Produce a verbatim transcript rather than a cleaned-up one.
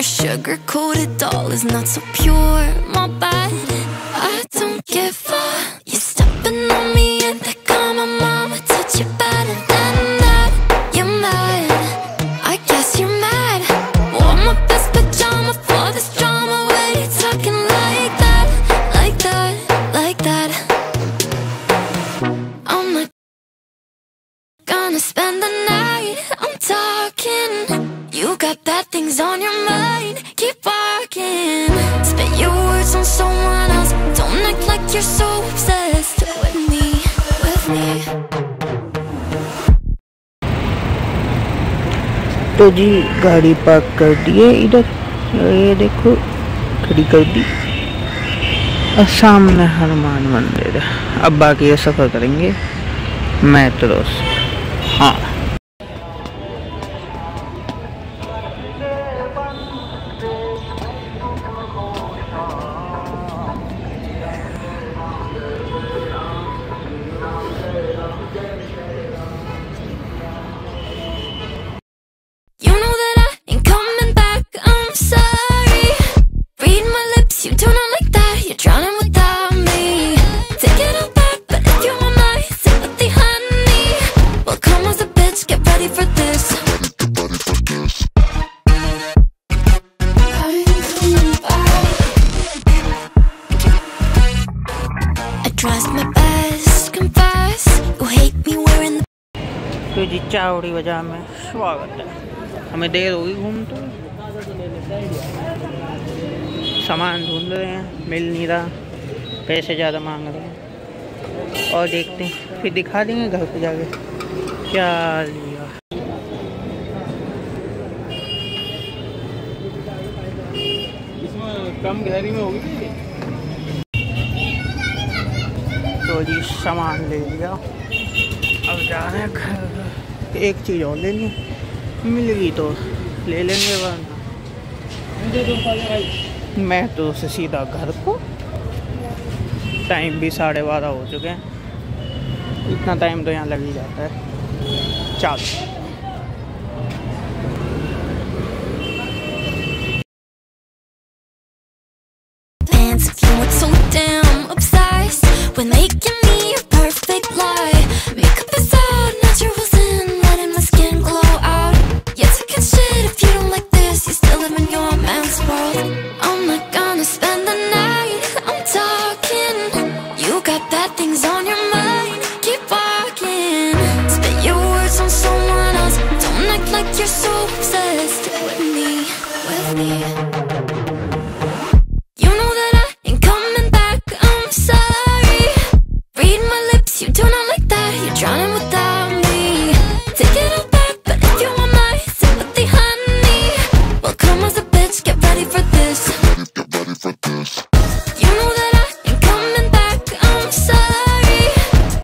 A sugar-coated doll is not so pure. My bad, I don't give a. You're stepping on me and they call my mama. Touch your bad and then that. You're mad, I guess you're mad. Wore my best pajama for this drama. Why you talking like that, like that, like that? I'm not gonna spend the night, I'm talking. You got bad things on your mind, keep barking. Spit your words on someone else. Don't act like you're so obsessed with me, with me. तो जी गाड़ी park कर दी है इधर, ये देखो खड़ी कर दी। और सामने हनुमान मंदिर है। अब बाकी ये सफर करेंगे मेट्रो से। हाँ तो जी चावड़ी बाजार में स्वागत है। हमें देर होगी घूमते हुए, सामान ढूंढ रहे हैं, मिल नहीं रहा, पैसे ज़्यादा मांग रहे हैं और देखते हैं फिर दिखा देंगे घर पे जाके क्या लिया। इसमें कम गहरी में होगी। तो जी सामान ले लिया, अब जा रहे हैं घर। एक चीज़ और लेनी मिल गई तो ले लेंगे, वरना मैं तो से सीधा घर को। टाइम भी साढ़े बारह हो चुके हैं, इतना टाइम तो यहाँ लग ही जाता है। चल you're so obsessed with me, with me.